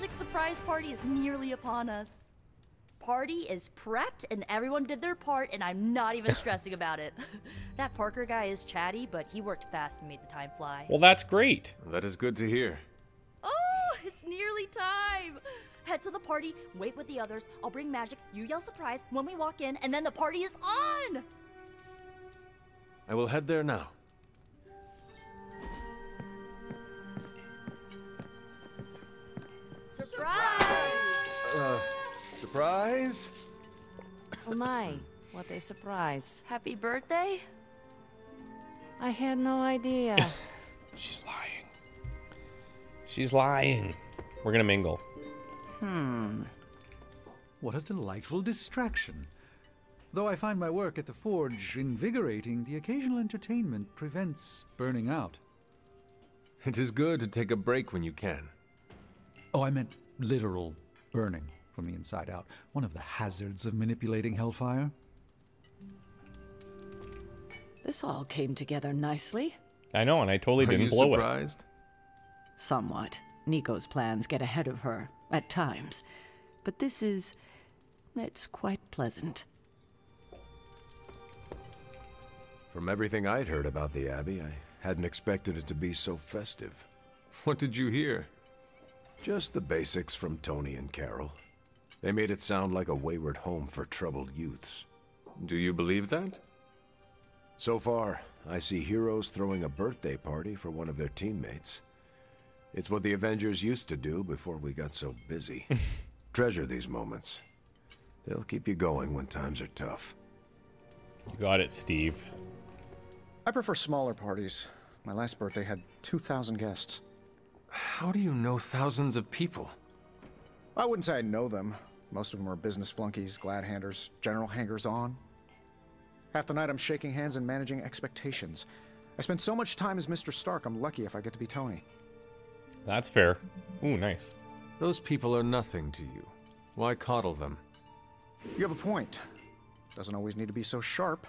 Magic surprise party is nearly upon us. Party is prepped and everyone did their part and I'm not even stressing about it. That Parker guy is chatty, but he worked fast and made the time fly. Well, that's great. That is good to hear. Oh, it's nearly time. Head to the party, wait with the others. I'll bring Magic, you yell surprise when we walk in, and then the party is on. I will head there now. Surprise! Surprise? Oh my, what a surprise. Happy birthday? I had no idea. She's lying. She's lying. We're gonna mingle. Hmm. What a delightful distraction. Though I find my work at the forge invigorating, the occasional entertainment prevents burning out. It is good to take a break when you can. Oh, I meant literal burning from the inside out. One of the hazards of manipulating Hellfire. This all came together nicely. I know, and I totally didn't blow it. Are you surprised? Somewhat. Nico's plans get ahead of her at times. But this is... it's quite pleasant. From everything I'd heard about the Abbey, I hadn't expected it to be so festive. What did you hear? Just the basics from Tony and Carol. They made it sound like a wayward home for troubled youths. Do you believe that? So far, I see heroes throwing a birthday party for one of their teammates. It's what the Avengers used to do before we got so busy. Treasure these moments. They'll keep you going when times are tough. You got it, Steve. I prefer smaller parties. My last birthday had 2,000 guests. How do you know thousands of people? I wouldn't say I know them. Most of them are business flunkies, glad handers, general hangers-on. Half the night I'm shaking hands and managing expectations. I spend so much time as Mr. Stark, I'm lucky if I get to be Tony. That's fair. Ooh, nice. Those people are nothing to you. Why coddle them? You have a point. Doesn't always need to be so sharp.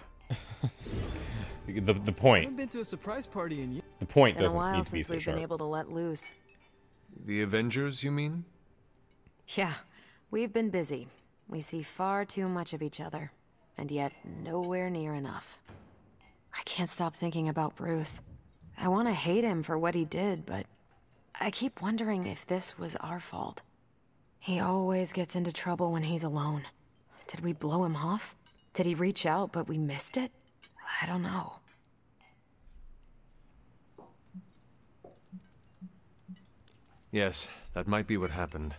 The point. I haven't been to a surprise party in years. The point doesn't need to be so sharp. It's been a while since we've been able to let loose. The Avengers, you mean? Yeah, we've been busy. We see far too much of each other, and yet nowhere near enough. I can't stop thinking about Bruce. I want to hate him for what he did, but I keep wondering if this was our fault. He always gets into trouble when he's alone. Did we blow him off? Did he reach out, but we missed it? I don't know. Yes, that might be what happened.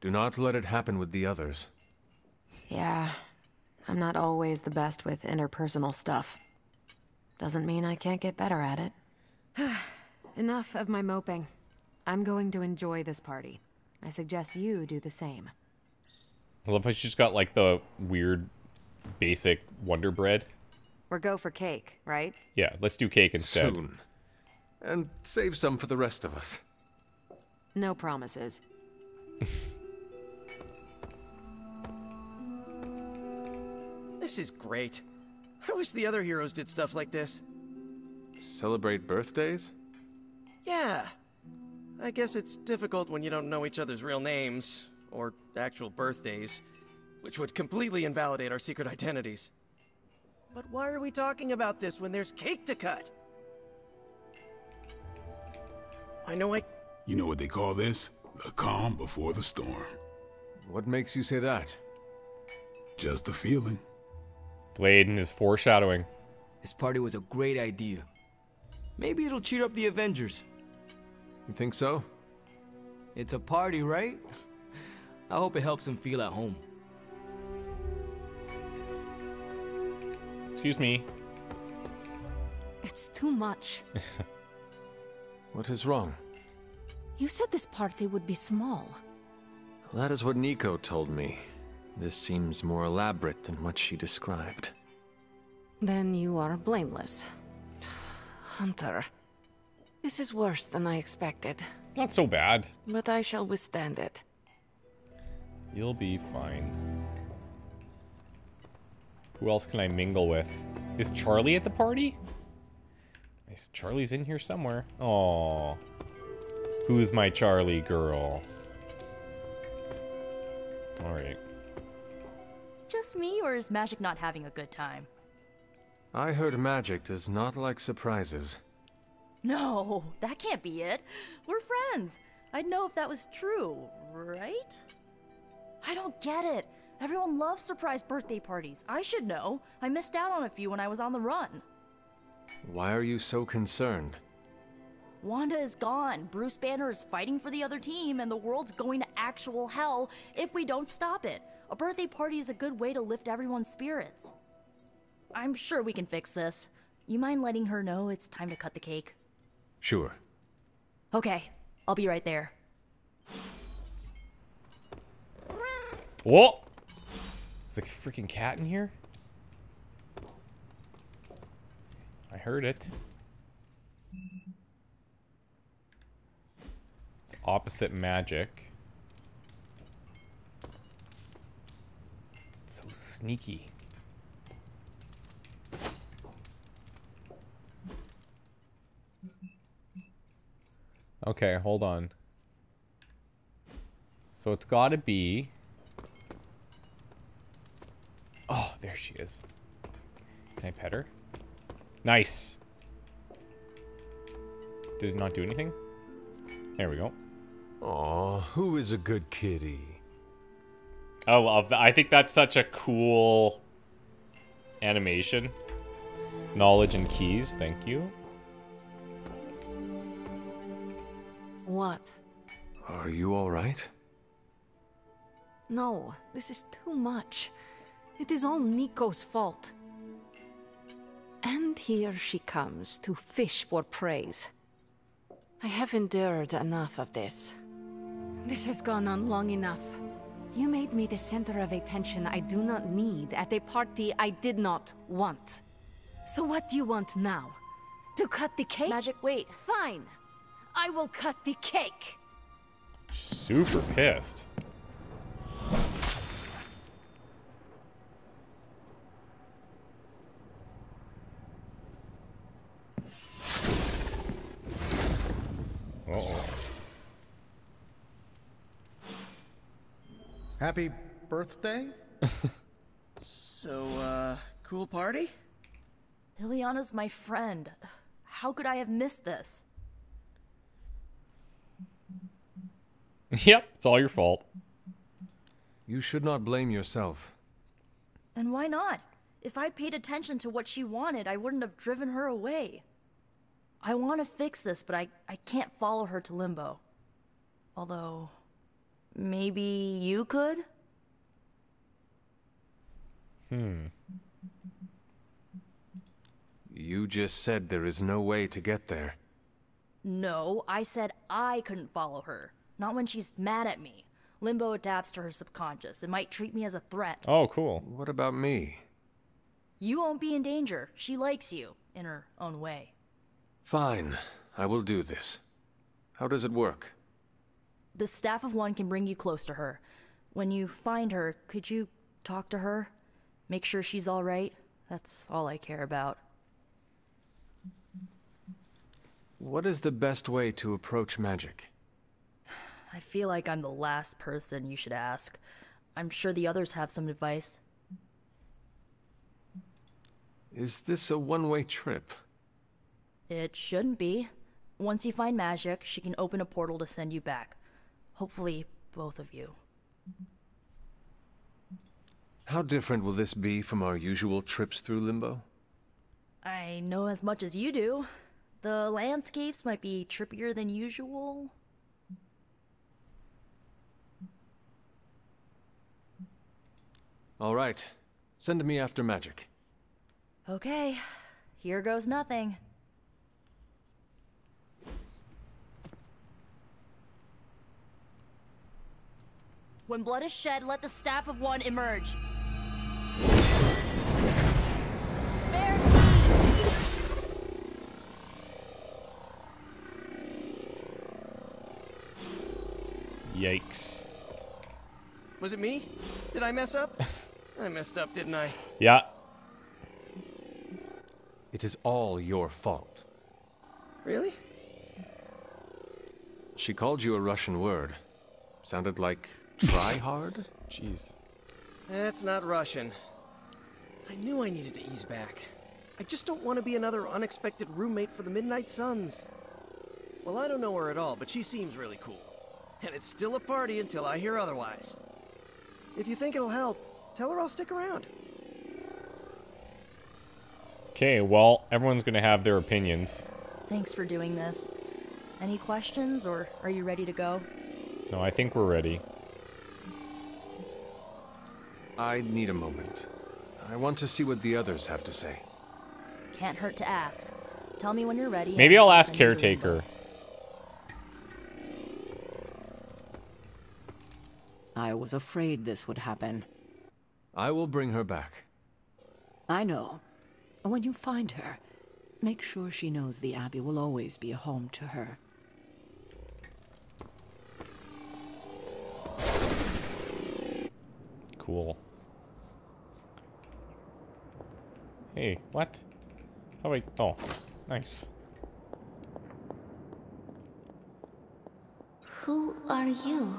Do not let it happen with the others. Yeah, I'm not always the best with interpersonal stuff. Doesn't mean I can't get better at it. Enough of my moping. I'm going to enjoy this party. I suggest you do the same. I love how she's got like the weird basic Wonder Bread. We're go for cake, right? Yeah, let's do cake instead. Soon. And save some for the rest of us. No promises. This is great. I wish the other heroes did stuff like this. Celebrate birthdays? Yeah. I guess it's difficult when you don't know each other's real names, or actual birthdays, which would completely invalidate our secret identities. But why are we talking about this when there's cake to cut? You know what they call this? The calm before the storm. What makes you say that? Just the feeling. Blade and his foreshadowing. This party was a great idea. Maybe it'll cheer up the Avengers. You think so? It's a party, right? I hope it helps them feel at home. Excuse me. It's too much. What is wrong? You said this party would be small. That is what Nico told me. This seems more elaborate than what she described. Then you are blameless. Hunter. This is worse than I expected. Not so bad. But I shall withstand it. You'll be fine. Who else can I mingle with? Is Charlie at the party? Nice. Charlie's in here somewhere. Aww. Who's my Charlie girl? All right. Just me, or is Magic not having a good time? I heard Magic does not like surprises. No, that can't be it. We're friends. I'd know if that was true, right? I don't get it. Everyone loves surprise birthday parties. I should know. I missed out on a few when I was on the run. Why are you so concerned? Wanda is gone, Bruce Banner is fighting for the other team, and the world's going to actual hell if we don't stop it. A birthday party is a good way to lift everyone's spirits. I'm sure we can fix this. You mind letting her know it's time to cut the cake? Sure. Okay, I'll be right there. Whoa! There's like a freaking cat in here? I heard it. It's opposite Magic. It's so sneaky. Okay, hold on. So it's gotta be... Oh, there she is. Can I pet her? Nice. Did it not do anything? There we go. Aw, who is a good kitty? I love that. I think that's such a cool animation. Knowledge and keys, thank you. What? Are you all right? No, this is too much. It is all Nico's fault. And here she comes to fish for praise. I have endured enough of this. This has gone on long enough. You made me the center of attention I do not need at a party I did not want. So what do you want now? To cut the cake? Magic, wait. Fine. I will cut the cake. Super pissed. Happy birthday? So, cool party? Ileana's my friend. How could I have missed this? Yep, it's all your fault. You should not blame yourself. And why not? If I'd paid attention to what she wanted, I wouldn't have driven her away. I want to fix this, but I can't follow her to Limbo. Although... maybe you could? You just said there is no way to get there. No, I said I couldn't follow her. Not when she's mad at me. Limbo adapts to her subconscious. It might treat me as a threat. Oh, cool. What about me? You won't be in danger. She likes you, in her own way. Fine. I will do this. How does it work? The Staff of One can bring you close to her. When you find her, could you talk to her? Make sure she's all right? That's all I care about. What is the best way to approach Magic? I feel like I'm the last person you should ask. I'm sure the others have some advice. Is this a one-way trip? It shouldn't be. Once you find Magic, she can open a portal to send you back. Hopefully, both of you. How different will this be from our usual trips through Limbo? I know as much as you do. The landscapes might be trippier than usual. All right. Send me after Magic. Okay. Here goes nothing. When blood is shed, let the Staff of One emerge. Spare me. Yikes. Was it me? Did I mess up? I messed up, didn't I? Yeah. It is all your fault. Really? She called you a Russian word. Sounded like... try hard? Jeez. That's not Russian. I knew I needed to ease back. I just don't want to be another unexpected roommate for the Midnight Suns. Well, I don't know her at all, but she seems really cool. And it's still a party until I hear otherwise. If you think it'll help, tell her I'll stick around. Okay, well, everyone's gonna have their opinions. Thanks for doing this. Any questions, or are you ready to go? No, I think we're ready. I need a moment. I want to see what the others have to say. Can't hurt to ask. Tell me when you're ready. Maybe I'll ask Caretaker. I was afraid this would happen. I will bring her back. I know. When you find her, make sure she knows the Abbey will always be a home to her. Cool. Hey, what? Oh wait, oh, nice. Who are you?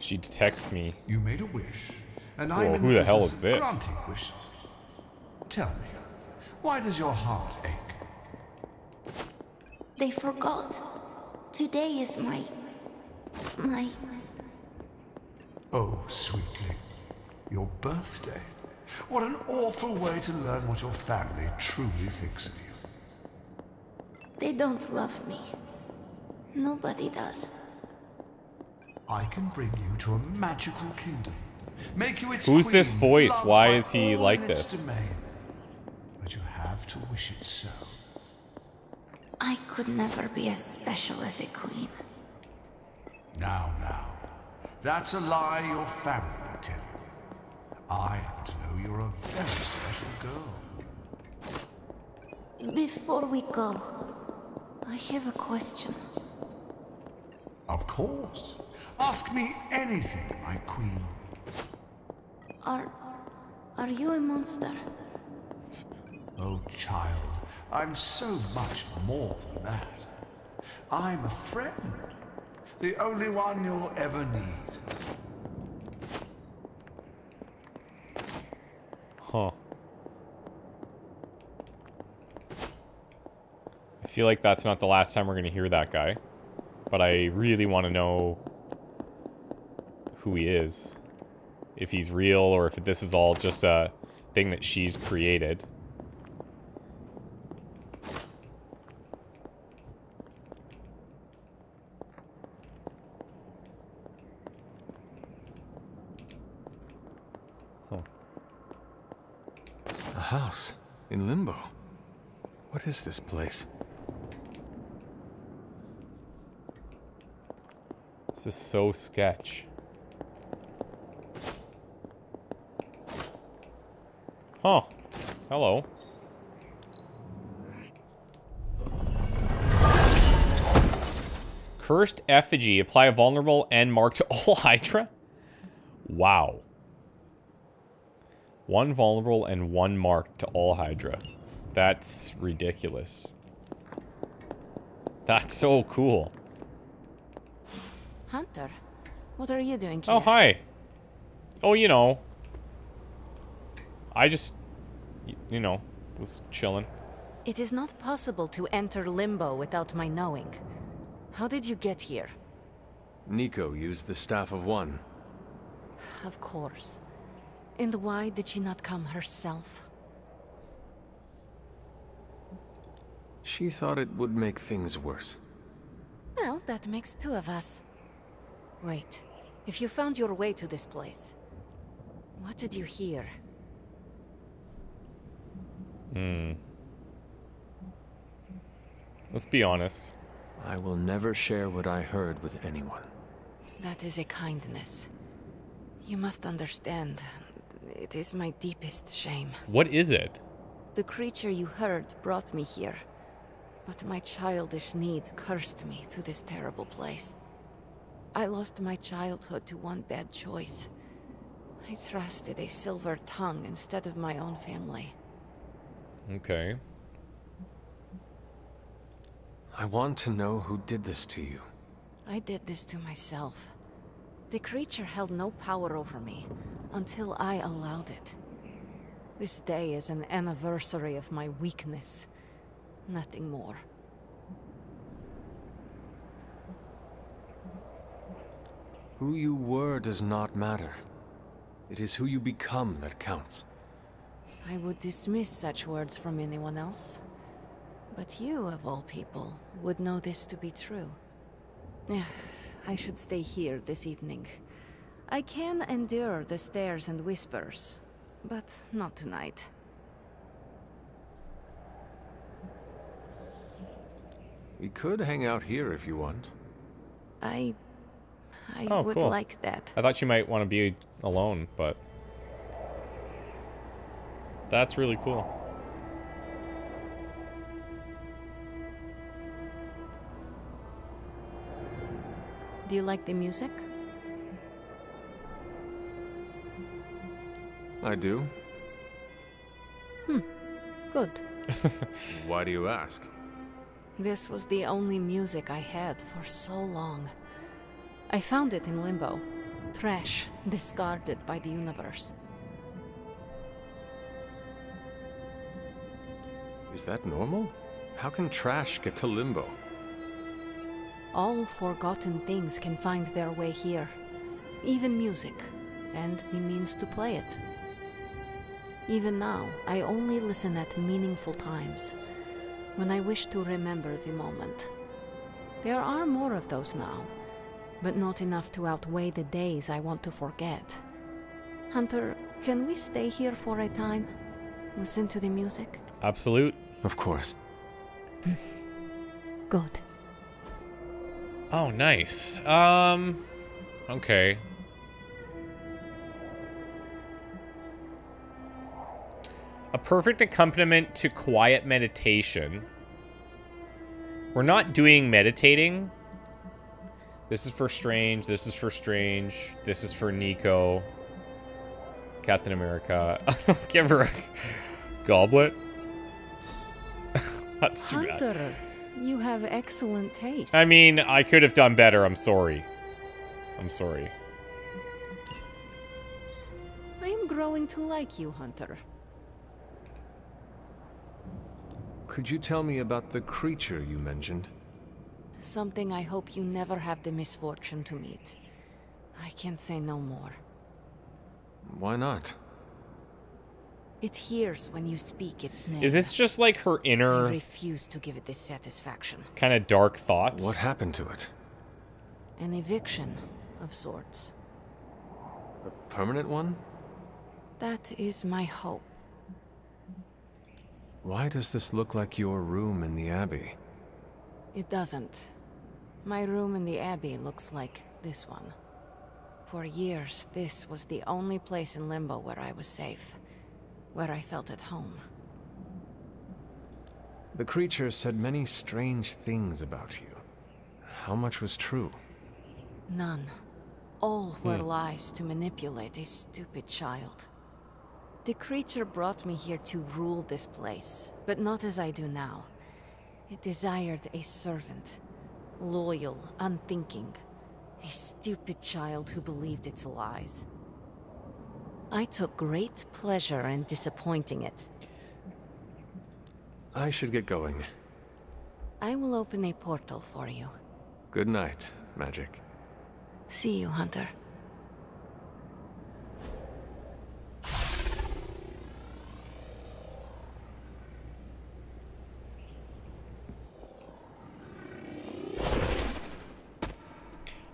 She texts me. You made a wish, and whoa, who the hell is this? Tell me, why does your heart ache? They forgot. Today is my. Oh, sweetly, your birthday. What an awful way to learn what your family truly thinks of you. They don't love me. Nobody does. I can bring you to a magical kingdom. Make you its queen. Who's this voice? Why is he like this? But you have to wish it so. I could never be as special as a queen. Now, now. That's a lie your family would tell you. I happen to know you're a very special girl. Before we go, I have a question. Of course. Ask me anything, my queen. Are you a monster? Oh, child, I'm so much more than that. I'm a friend. The only one you'll ever need. Huh. I feel like that's not the last time we're gonna hear that guy. But I really want to know who he is. If he's real, or if this is all just a thing that she's created. Huh. A house in Limbo. What is this place? This is so sketch. Huh. Hello. Cursed effigy. Apply a vulnerable and mark to all Hydra? Wow. One vulnerable and one mark to all Hydra. That's ridiculous. That's so cool. Hunter, what are you doing here? Oh, hi. Oh, you know. I just, you know, was chilling. It is not possible to enter Limbo without my knowing. How did you get here? Nico used the Staff of One. Of course. And why did she not come herself? She thought it would make things worse. Well, that makes two of us. Wait, if you found your way to this place, what did you hear? Hmm. Let's be honest. I will never share what I heard with anyone. That is a kindness. You must understand, it is my deepest shame. What is it? The creature you heard brought me here, but my childish need cursed me to this terrible place. I lost my childhood to one bad choice. I trusted a silver tongue instead of my own family. Okay. I want to know who did this to you. I did this to myself. The creature held no power over me until I allowed it. This day is an anniversary of my weakness. Nothing more. Who you were does not matter. It is who you become that counts. I would dismiss such words from anyone else. But you, of all people, would know this to be true. I should stay here this evening. I can endure the stares and whispers, but not tonight. We could hang out here if you want. I would like that. I thought you might want to be alone, but... That's really cool. Do you like the music? I do. Good. Why do you ask? This was the only music I had for so long. I found it in Limbo. Trash, discarded by the universe. Is that normal? How can trash get to Limbo? All forgotten things can find their way here. Even music, and the means to play it. Even now, I only listen at meaningful times, when I wish to remember the moment. There are more of those now, but not enough to outweigh the days I want to forget. Hunter, can we stay here for a time? Listen to the music? Absolute. Of course. Good. Oh, nice. Okay. A perfect accompaniment to quiet meditation. We're not doing meditating. This is for Strange. This is for Strange. This is for Nico. Captain America. Give her a goblet. That's too bad. Hunter. You have excellent taste. I mean, I could have done better. I'm sorry. I'm sorry. I am growing to like you, Hunter. Could you tell me about the creature you mentioned? Something I hope you never have the misfortune to meet. I can't say no more. Why not? It hears when you speak its name. Is this just like her inner... I refuse to give it this satisfaction. Kind of dark thoughts. What happened to it? An eviction of sorts. A permanent one? That is my hope. Why does this look like your room in the Abbey? It doesn't. My room in the Abbey looks like this one. For years, this was the only place in Limbo where I was safe. Where I felt at home. The creature said many strange things about you. How much was true? None. All were lies to manipulate a stupid child. The creature brought me here to rule this place, but not as I do now. It desired a servant. Loyal, unthinking. A stupid child who believed its lies. I took great pleasure in disappointing it. I should get going. I will open a portal for you. Good night, Magic. See you, Hunter.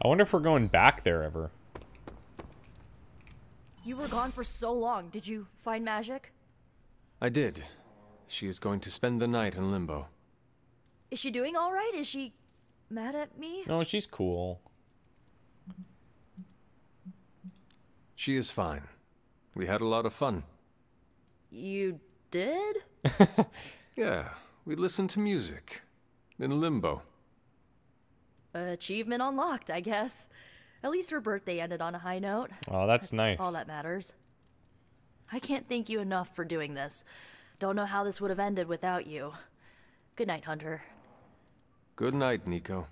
I wonder if we're going back there ever. You were gone for so long. Did you find Magic? I did. She is going to spend the night in Limbo. Is she doing all right? Is she mad at me? No, she's cool. She is fine. We had a lot of fun. You did? Yeah, we listened to music. In Limbo. Achievement unlocked, I guess. At least her birthday ended on a high note. Oh, that's nice. All that matters. I can't thank you enough for doing this. Don't know how this would have ended without you. Good night, Hunter. Good night, Nico.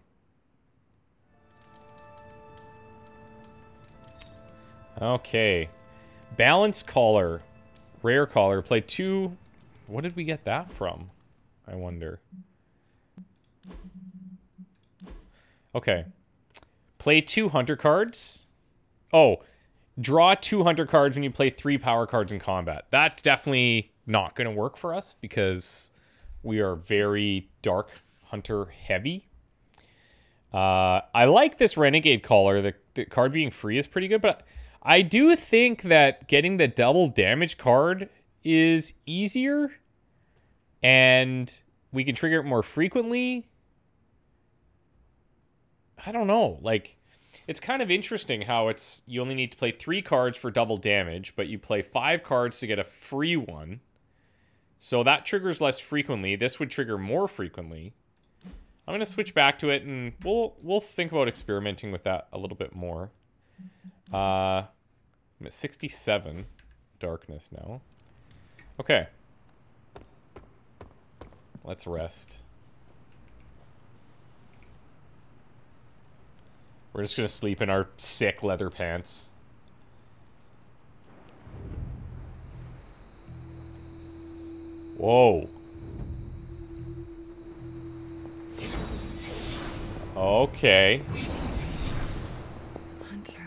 Okay. Balance Caller. Rare Caller. Play two... What did we get that from? I wonder. Okay. Play two Hunter cards. Oh. Draw two Hunter cards when you play three power cards in combat. That's definitely not going to work for us because we are very dark Hunter heavy. I like this Renegade Caller. The card being free is pretty good, but I do think that getting the double damage card is easier and we can trigger it more frequently. I don't know. Like, it's kind of interesting how it's you only need to play three cards for double damage, but you play five cards to get a free one. So that triggers less frequently. This would trigger more frequently. I'm going to switch back to it, and we'll think about experimenting with that a little bit more. I'm at 67 darkness now. Okay. Let's rest. We're just going to sleep in our sick leather pants. Whoa. Okay. Hunter.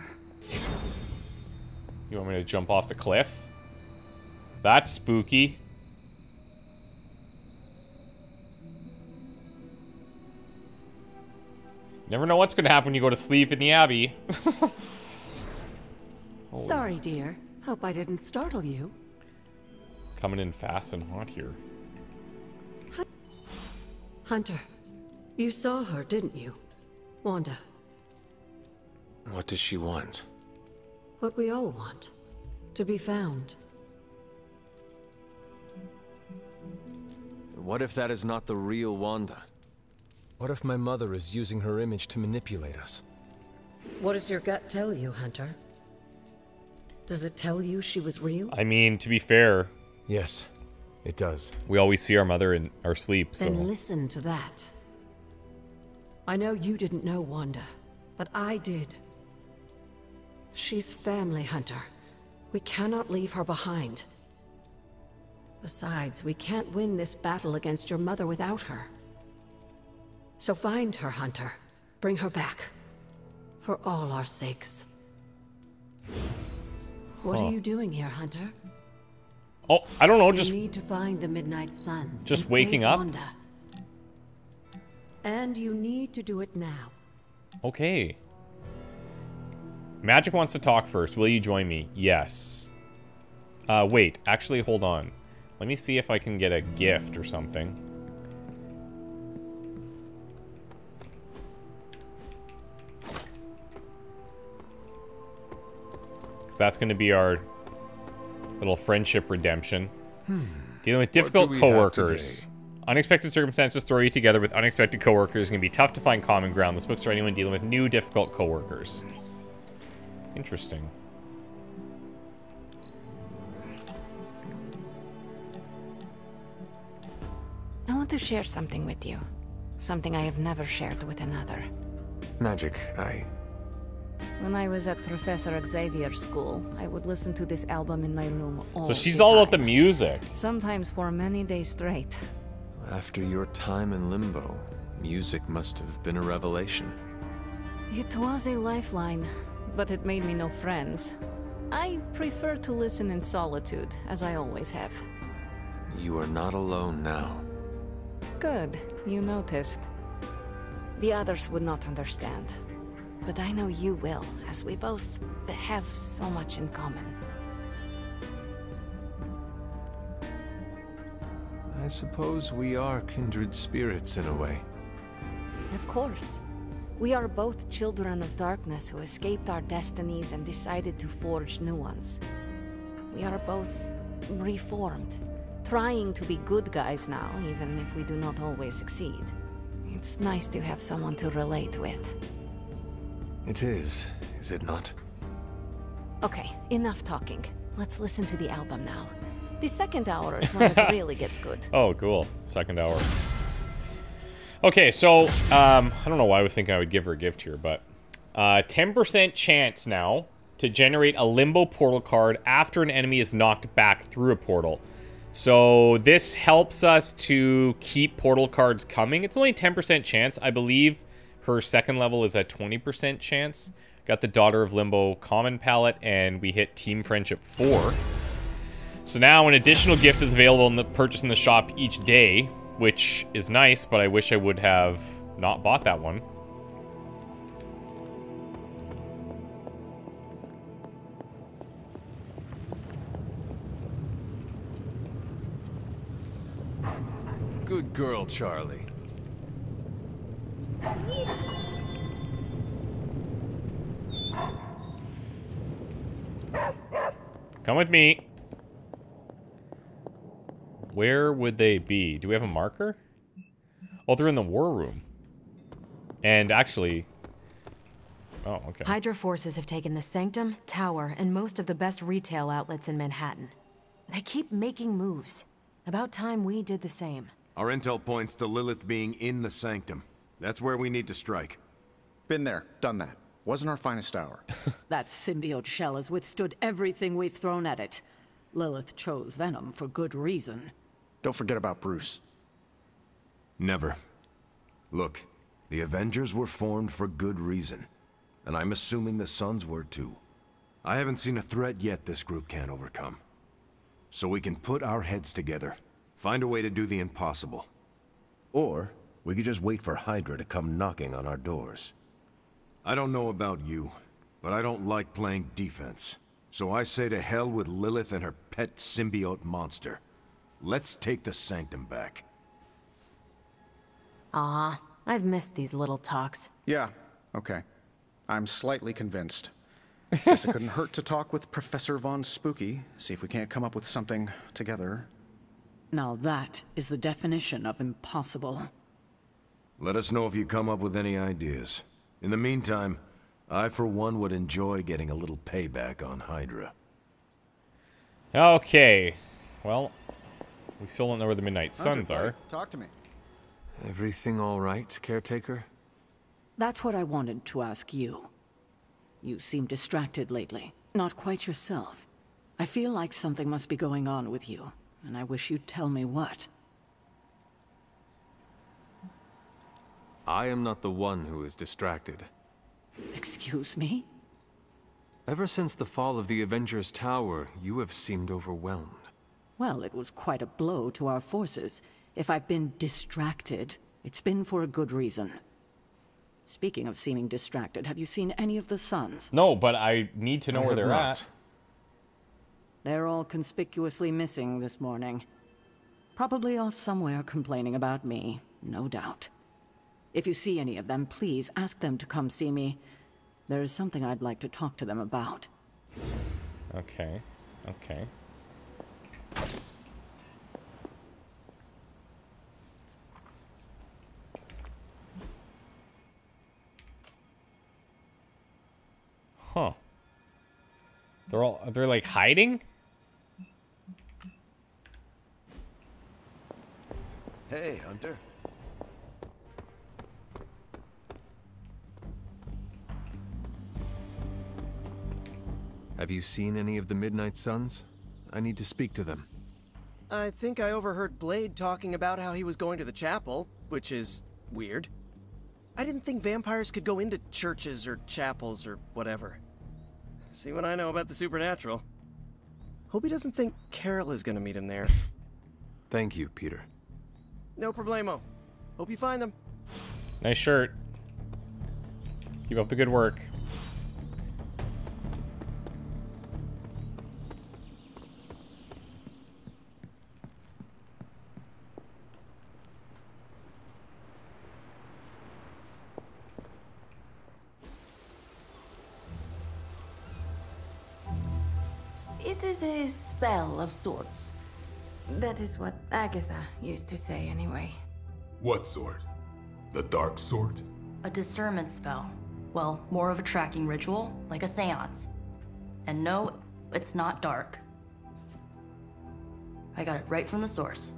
You want me to jump off the cliff? That's spooky. Never know what's gonna happen when you go to sleep in the Abbey. Sorry, dear. Hope I didn't startle you. Coming in fast and hot here. Hunter, you saw her, didn't you? Wanda. What does she want? What we all want. To be found. What if that is not the real Wanda? What if my mother is using her image to manipulate us? What does your gut tell you, Hunter? Does it tell you she was real? I mean, to be fair. Yes, it does. We always see our mother in our sleep, so... Then listen to that. I know you didn't know Wanda, but I did. She's family, Hunter. We cannot leave her behind. Besides, we can't win this battle against your mother without her. So find her, Hunter. Bring her back. For all our sakes. What are you doing here, Hunter? Oh, I don't know, just... You need to find the Midnight Suns. Just waking up? Wanda. And you need to do it now. Okay. Magic wants to talk first. Will you join me? Yes. Wait. Actually, hold on. Let me see if I can get a gift or something. That's going to be our little friendship redemption. Dealing with difficult coworkers. Unexpected circumstances throw you together with unexpected coworkers. It's going to be tough to find common ground. This book's for anyone dealing with new difficult coworkers. Interesting. I want to share something with you. Something I have never shared with another. Magic, I... When I was at Professor Xavier's school, I would listen to this album in my room all the time. So she's all about the music. Sometimes for many days straight. After your time in Limbo, music must have been a revelation. It was a lifeline, but it made me no friends. I prefer to listen in solitude, as I always have. You are not alone now. Good, you noticed. The others would not understand. But I know you will, as we both have so much in common. I suppose we are kindred spirits in a way. Of course. We are both children of darkness who escaped our destinies and decided to forge new ones. We are both reformed, trying to be good guys now, even if we do not always succeed. It's nice to have someone to relate with. It is it not? Okay, enough talking. Let's listen to the album now. The second hour is when it really gets good. Oh, cool. Second hour. Okay, so, I don't know why I was thinking I would give her a gift here, but... 10% chance now to generate a Limbo portal card after an enemy is knocked back through a portal. So this helps us to keep portal cards coming. It's only a 10% chance. I believe her second level is a 20% chance. Got the Daughter of Limbo common palette, and we hit Team Friendship 4. So now an additional gift is available in the purchase in the shop each day, which is nice, but I wish I would have not bought that one. Good girl, Charlie. Come with me. Where would they be? Do we have a marker? Oh, they're in the war room. And actually... Oh, okay. Hydra forces have taken the Sanctum, Tower, and most of the best retail outlets in Manhattan. They keep making moves. About time we did the same. Our intel points to Lilith being in the Sanctum. That's where we need to strike. Been there, done that. Wasn't our finest hour. That symbiote shell has withstood everything we've thrown at it. Lilith chose Venom for good reason. Don't forget about Bruce. Never. Look, the Avengers were formed for good reason. And I'm assuming the Sons were too. I haven't seen a threat yet this group can't overcome. So we can put our heads together. Find a way to do the impossible. Or, we could just wait for Hydra to come knocking on our doors. I don't know about you, but I don't like playing defense. So I say to hell with Lilith and her pet symbiote monster. Let's take the Sanctum back. Ah, I've missed these little talks. Yeah, okay. I'm slightly convinced. Guess it couldn't hurt to talk with Professor Von Spooky, see if we can't come up with something together. Now that is the definition of impossible. Let us know if you come up with any ideas. In the meantime, I, for one, would enjoy getting a little payback on Hydra. Okay. Well, we still don't know where the Midnight Suns are. Talk to me. Everything all right, Caretaker? That's what I wanted to ask you. You seem distracted lately. Not quite yourself. I feel like something must be going on with you, and I wish you'd tell me what. I am not the one who is distracted. Excuse me? Ever since the fall of the Avengers Tower, you have seemed overwhelmed. Well, it was quite a blow to our forces. If I've been distracted, it's been for a good reason. Speaking of seeming distracted, have you seen any of the Sons? No, but I need to know where they're at. They're all conspicuously missing this morning. Probably off somewhere complaining about me, no doubt. If you see any of them, please ask them to come see me. There is something I'd like to talk to them about. Okay, okay. Huh. They're like hiding? Hey, Hunter. Have you seen any of the Midnight Suns? I need to speak to them. I think I overheard Blade talking about how he was going to the chapel, which is weird. I didn't think vampires could go into churches or chapels or whatever. See what I know about the supernatural. Hope he doesn't think Carol is gonna meet him there. Thank you, Peter. No problemo. Hope you find them. Nice shirt. Keep up the good work. Spell of sorts. That is what Agatha used to say anyway. What sort? The dark sort? A discernment spell. Well, more of a tracking ritual, like a seance. And no, it's not dark. I got it right from the source.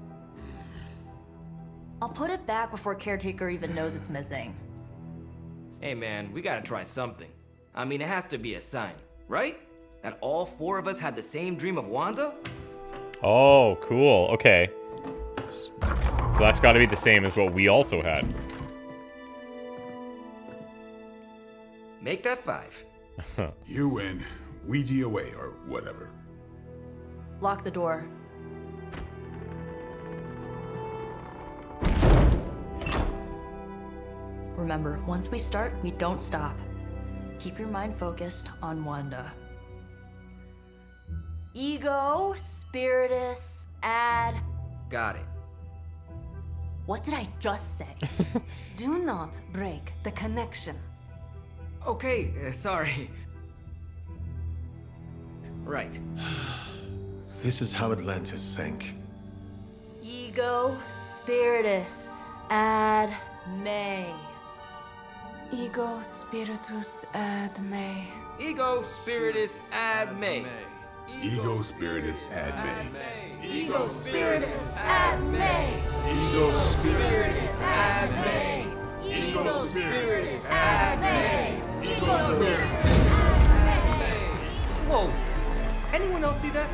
I'll put it back before Caretaker even knows it's missing. Hey man, we gotta try something. I mean, it has to be a sign. right? That all four of us had the same dream of Wanda? Oh, cool. Okay. So that's got to be the same as what we also had. Make that 5. You win. Ouija away or whatever. Lock the door. Remember, once we start, we don't stop. Keep your mind focused on Wanda. Ego, spiritus, ad. Got it. What did I just say? Do not break the connection. Okay, sorry. Right. This is how Atlantis sank. Ego, spiritus, ad me. Ego, spiritus, ad me. Ego, spiritus, ad me. Ego, spiritus, ad me. Ego, spiritus, ad me. Ego, spiritus, ad me. Ego, spiritus, ad me. Ego, spiritus, ad me. Whoa! Anyone else see that?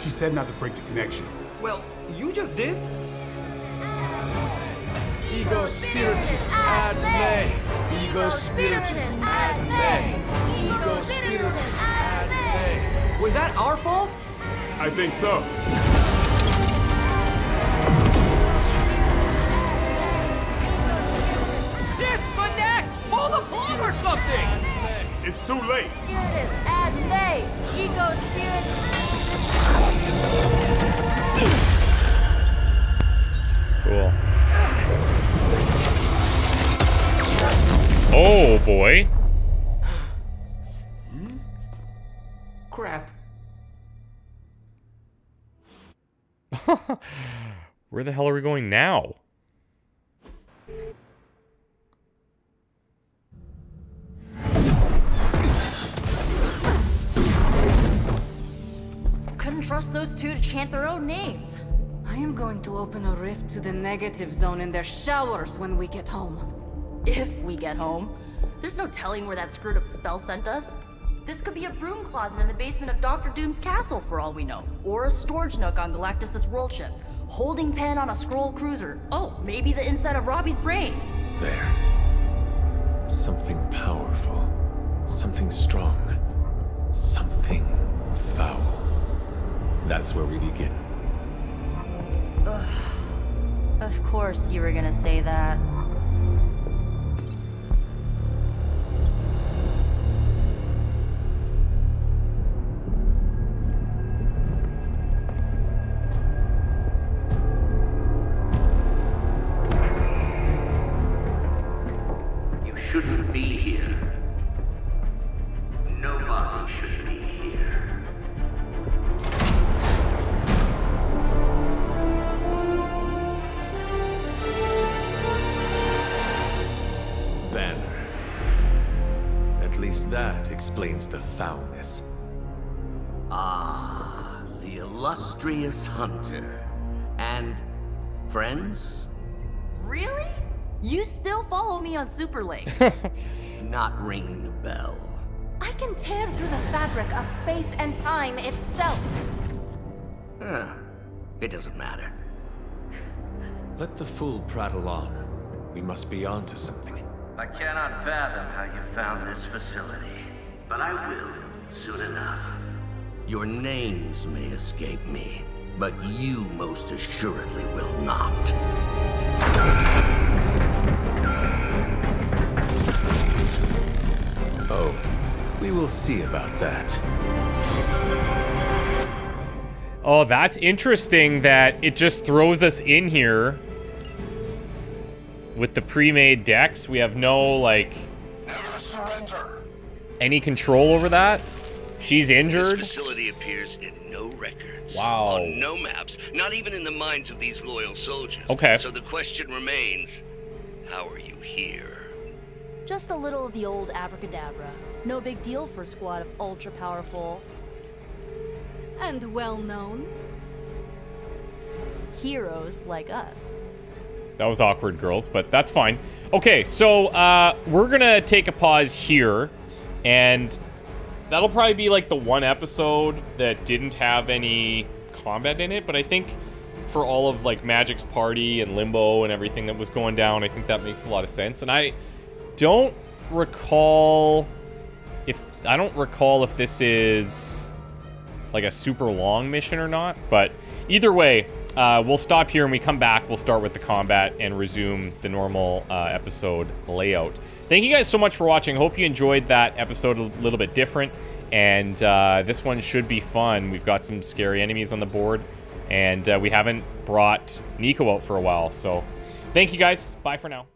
She said not to break the connection. Well, you just did. Ego spiritus ad me. Ego spiritus ad me. Ego spiritus ad me. Was that our fault? I think so. Disconnect! Pull the plug or something! It's too late. Spiritus ad me. Ego spiritus. Cool. Oh boy. Crap. Where the hell are we going now? Couldn't trust those two to chant their own names. I am going to open a rift to the negative zone in their showers when we get home. If we get home. There's no telling where that screwed up spell sent us. This could be a broom closet in the basement of Dr. Doom's castle for all we know. Or a storage nook on Galactus' world ship. Holding pen on a scroll cruiser. Oh, maybe the inside of Robbie's brain. There. Something powerful. Something strong. Something foul. That's where we begin. Ugh. Of course you were gonna say that. Shouldn't be here. Nobody should be here. Banner. At least that explains the foulness. Ah, the illustrious Hunter. And friends? Really? You still follow me on Super Lake. Not ringing the bell. I can tear through the fabric of space and time itself. It doesn't matter. Let the fool prattle on. We must be on to something. I cannot fathom how you found this facility, but I will soon enough. Your names may escape me, but you most assuredly will not. Oh, we will see about that. Oh, that's interesting that it just throws us in here with the pre-made decks. We have no, like, never surrender. Any control over that. She's injured. This facility appears in no records. Wow. On no maps, not even in the minds of these loyal soldiers. Okay. So the question remains, how are you here? Just a little of the old abracadabra. No big deal for a squad of ultra-powerful... and well-known... heroes like us. That was awkward, girls, but that's fine. Okay, so, we're gonna take a pause here, and That'll probably be like the one episode that didn't have any combat in it, but I think for all of like Magic's party and Limbo and everything that was going down, I think that makes a lot of sense. And I don't recall if this is like a super long mission or not, but either way, we'll stop here. When we come back, we'll start with the combat and resume the normal episode layout. Thank you guys so much for watching. Hope you enjoyed that episode, a little bit different, and this one should be fun. We've got some scary enemies on the board, and we haven't brought Nico out for a while. So thank you guys. Bye for now.